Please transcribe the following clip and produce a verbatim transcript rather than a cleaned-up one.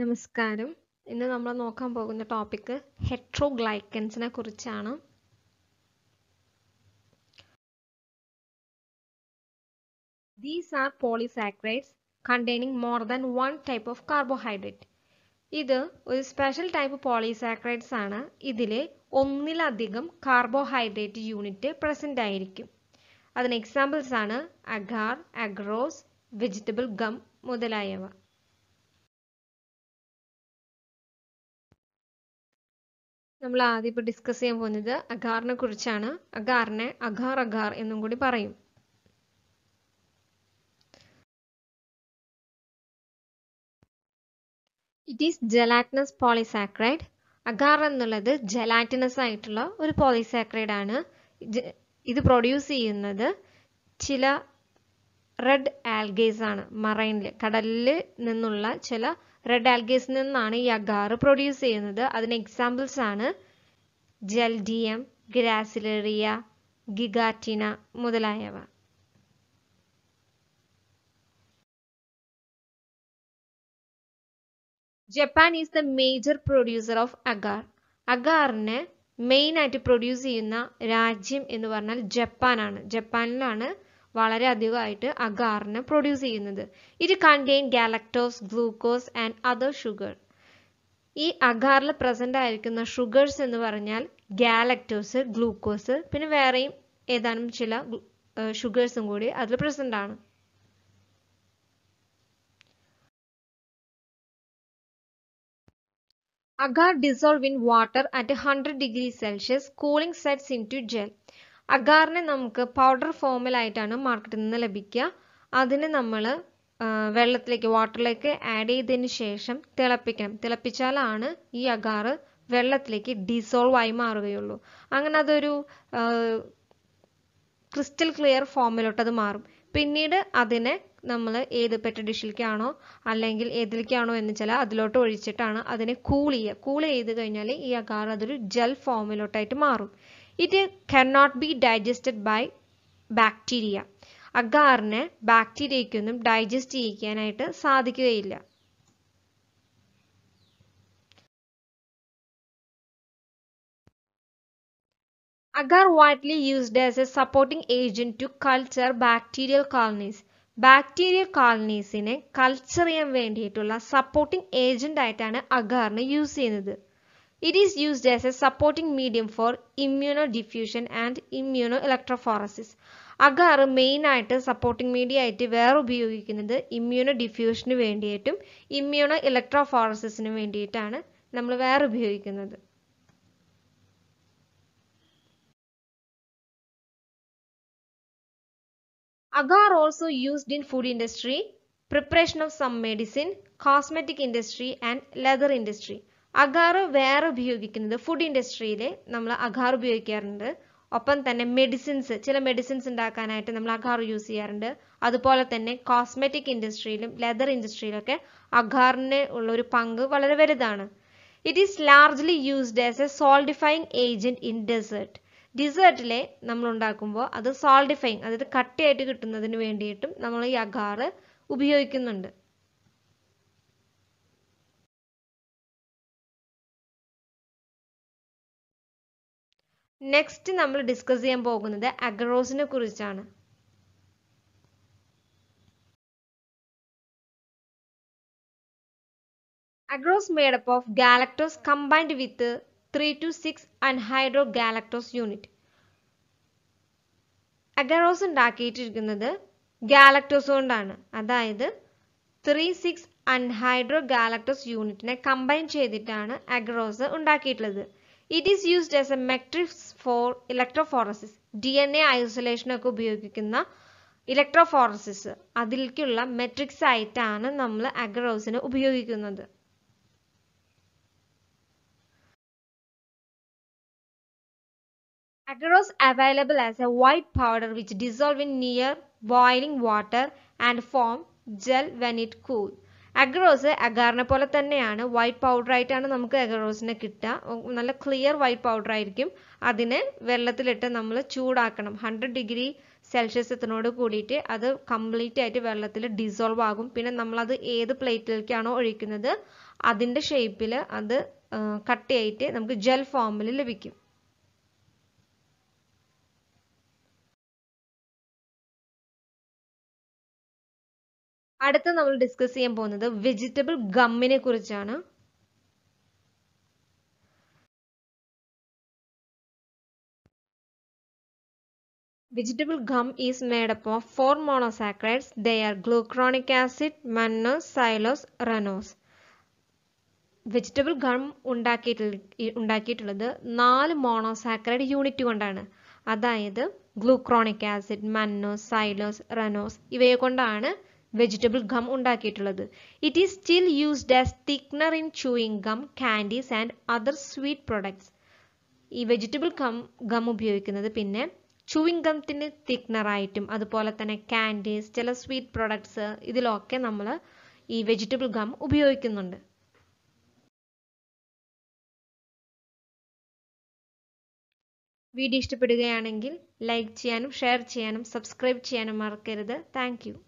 നമസ്കാരം. ഇന്ന് നമ്മൾ നോക്കാൻ പോകുന്ന ടോപ്പിക് ഹെറ്ററോഗ്ലൈക്കൻസിനെ കുറിച്ചാണ്. These are polysaccharides containing more than one type of carbohydrate. ഇത് ഒരു സ്പെഷ്യൽ ടൈപ്പ് പോളിസാക്കറൈഡ്സ് ആണ്. ഇതിലെ ഒന്നിലധികം കാർബോഹൈഡ്രേറ്റ് യൂണിറ്റ് പ്രസന്റ് ആയിരിക്കും. അതിന് എക്സാമ്പിൾസ് ആണ് അഗാർ, അഗറോസ്, വെജിറ്റബിൾ ഗം മുതലായവ. നമ്മൾ ആദ്യം ഇപ്പോൾ ഡിസ്കസ് ചെയ്യാൻ പോകുന്നത് അഗാറിനെ കുറിച്ചാണ്. അഗാറിനെ അഗാർ അഗാർ എന്നും കൂടി പറയും. It is gelatinous polysaccharide. Agar എന്നുള്ളത് ജലാറ്റിനസ് ആയിട്ടുള്ള ഒരു പോളിസാക്രൈഡ് ആണ്. ഇത് പ്രൊഡ്യൂസ് ചെയ്യുന്നത് ചില റെഡ് ആൽഗേസ് ആണ്. മറൈനിൽ, കടലിൽ നിന്നുള്ള ചില റെഡ് ആൽഗേസിൽ നിന്നാണ് ഈ അഗാർ പ്രൊഡ്യൂസ് ചെയ്യുന്നത്. അതിന് എക്സാമ്പിൾസ് ആണ് ജെൽഡിയം, ഗ്രാസിലേറിയ, ഗിഗാറ്റിന മുതലായവ. Japan is the major producer of agar. അഗാറിനെ മെയിൻ ആയിട്ട് പ്രൊഡ്യൂസ് ചെയ്യുന്ന രാജ്യം എന്ന് പറഞ്ഞാൽ ജപ്പാനാണ്. ജപ്പാനിലാണ് വളരെ അധികമായിട്ട് അഗാറിനെ പ്രൊഡ്യൂസ് ചെയ്യുന്നത്. It contain galactose, glucose and other sugar. ഈ അഗാറിൽ പ്രസന്റ് ആയിരിക്കുന്ന ഷുഗേഴ്സ് എന്ന് പറഞ്ഞാൽ ഗാലക്ടോസ്, ഗ്ലൂക്കോസ്, പിന്നെ വേറെയും ഏതാനും ചില ഷുഗേഴ്സും കൂടി അതിൽ പ്രസന്റ് ആണ്. Agar dissolve in water at one hundred degree Celsius, cooling sets into gel. അഗാറിനെ നമുക്ക് പൗഡർ ഫോമിലായിട്ടാണ് മാർക്കറ്റിൽ നിന്ന് ലഭിക്കുക. അതിന് നമ്മൾ വെള്ളത്തിലേക്ക്, വാട്ടറിലേക്ക് ആഡ് ചെയ്തതിന് ശേഷം തിളപ്പിക്കണം. തിളപ്പിച്ചാലാണ് ഈ അഗാറ് വെള്ളത്തിലേക്ക് ഡിസോൾവ് ആയി മാറുകയുള്ളൂ. അങ്ങനെ അതൊരു ക്രിസ്റ്റൽ ക്ലിയർ ഫോമിലോട്ട് അത് മാറും. പിന്നീട് അതിനെ നമ്മൾ ഏത് പെറ്റ ഡിഷിലേക്കാണോ അല്ലെങ്കിൽ ഏതിലേക്കാണോ എന്ന് ചില അതിലോട്ട് ഒഴിച്ചിട്ടാണ് അതിനെ കൂൾ ചെയ്യുക. കൂൾ ചെയ്ത് കഴിഞ്ഞാൽ ഈ അഗാർ അതൊരു ജെൽ ഫോമിലോട്ടായിട്ട് മാറും. It cannot be digested by bacteria. അഗാറിനെ ബാക്ടീരിയക്കൊന്നും ഡൈജസ്റ്റ് ചെയ്യിക്കാനായിട്ട് സാധിക്കുകയില്ല. Agar widely used as a supporting agent to culture bacterial colonies. Bacterial കോളനീസിനെ കൾച്ചർ ചെയ്യാൻ വേണ്ടിയിട്ടുള്ള സപ്പോർട്ടിംഗ് ഏജന്റ് ആയിട്ടാണ് അഗാറിനെ യൂസ് ചെയ്യുന്നത്. It is used as a supporting medium for immunodiffusion and immunoelectrophoresis. Agar main ആയിട്ട് supporting media ആയിട്ട് വേറെ ഉപയോഗിക്കുന്നത് immunodiffusionന് വേണ്ടിയിട്ടും immunoelectrophoresisന് വേണ്ടിയിട്ടാണ് നമ്മൾ വേറെ ഉപയോഗിക്കുന്നത്. Agar also used in food industry, preparation of some medicine, cosmetic industry and leather industry. Agar വേറെ ഉപയോഗിക്കുന്നത് ഫുഡ് ഇൻഡസ്ട്രിയിൽ നമ്മൾ അഗാർ ഉപയോഗിക്കാറുണ്ട്. ഒപ്പം തന്നെ മെഡിസിൻസ്, ചില മെഡിസിൻസ് ഉണ്ടാക്കാനായിട്ട് നമ്മൾ അഗാർ യൂസ് ചെയ്യാറുണ്ട്. അതുപോലെ തന്നെ കോസ്മെറ്റിക് ഇൻഡസ്ട്രിയിലും ലെതർ ഇൻഡസ്ട്രിയിലൊക്കെ അഗാറിന് ഉള്ള ഒരു പങ്ക് വളരെ വലുതാണ്. It is largely used as a solidifying agent in dessert. ഡിസേർട്ടിലെ നമ്മൾ ഉണ്ടാക്കുമ്പോൾ അത് സോൾഡിഫൈങ്, അതായത് കട്ടിയായിട്ട് കിട്ടുന്നതിന് വേണ്ടിയിട്ടും നമ്മൾ ഈ അഗാർ ഉപയോഗിക്കുന്നുണ്ട്. നെക്സ്റ്റ് നമ്മൾ ഡിസ്കസ് ചെയ്യാൻ പോകുന്നത് അഗറോസിനെ കുറിച്ചാണ്. Agarose made up of galactose combined with three two six anhydro galactose unit. Agarose ഉണ്ടാക്കിയിട്ടിരിക്കുന്നത് ഗാലക്ടോസ് കൊണ്ടാണ്. അതായത് ത്രീ സിക്സ് അൻഹൈഡ്രോ ഗാലക്ടോസ് യൂണിറ്റിനെ കമ്പൈൻ ചെയ്തിട്ടാണ് അഗറോസ് ഉണ്ടാക്കിയിട്ടുള്ളത്. It is used as a matrix for electrophoresis. D N A isolation ഒക്കെ ഉപയോഗിക്കുന്ന electrophoresis, അതിലേക്കുള്ള matrix ആയിട്ടാണ് നമ്മൾ അഗറോസിനെ ഉപയോഗിക്കുന്നത്. Agarose available as a white powder which dissolve in near boiling water and form gel when it cool. Agarose അഗാറിനെ പോലെ തന്നെയാണ് white powder ആയിട്ടാണ് നമുക്ക് അഗറോസിനെ കിട്ടുക. നല്ല ക്ലിയർ വൈറ്റ് പൗഡർ ആയിരിക്കും. അതിനെ വെള്ളത്തിലിട്ട് നമ്മൾ ചൂടാക്കണം. ഹൺഡ്രഡ് ഡിഗ്രി सेल्सियस कूड़ीट अब कंप्लीट वेल डिसोल्व आगुम नाम प्लेटिलेक्काणो ओळिक्कुन्नत അതിന്റെ ഷേപ്പിൽ അത് കട്ടയായിട്ട് നമുക്ക് ജെൽ ഫോമിൽ ലഭിക്കും. അടുത്ത നമ്മൾ ഡിസ്കസ് ചെയ്യാൻ പോകുന്നത് വെജിറ്റബിൾ ഗമ്മിനെ കുറിച്ചാണ്. Vegetable gum is made up of four monosaccharides. They are glucuronic acid, mannose, xylose, rannose. Vegetable gum ഉണ്ടാക്കിയിട്ടുള്ളത് നാല് മോണോസാക്കറൈഡ് യൂണിറ്റ് കൊണ്ടാണ്. അതായത് ഗ്ലൂക്രോണിക് ആസിഡ്, മന്നോസ്, സൈലോസ്, റനോസ് ഇവയെ കൊണ്ടാണ് വെജിറ്റബിൾ ഗം ഉണ്ടാക്കിയിട്ടുള്ളത്. It is still used as thickener in chewing gum, candies and other sweet products. ഈ vegetable gum gum ഉപയോഗിക്കുന്നത് പിന്നെ ച്യൂയിങ് ഗംത്തിന് തിക്നറായിട്ടും അതുപോലെ തന്നെ കാൻഡീസ്, ചില സ്വീറ്റ് പ്രൊഡക്ട്സ് ഇതിലൊക്കെ നമ്മൾ ഈ വെജിറ്റബിൾ ഗം ഉപയോഗിക്കുന്നുണ്ട്. വീഡിയോ ഇഷ്ടപ്പെടുകയാണെങ്കിൽ ലൈക്ക് ചെയ്യാനും ഷെയർ ചെയ്യാനും സബ്സ്ക്രൈബ് ചെയ്യാനും മറക്കരുത്. Thank U.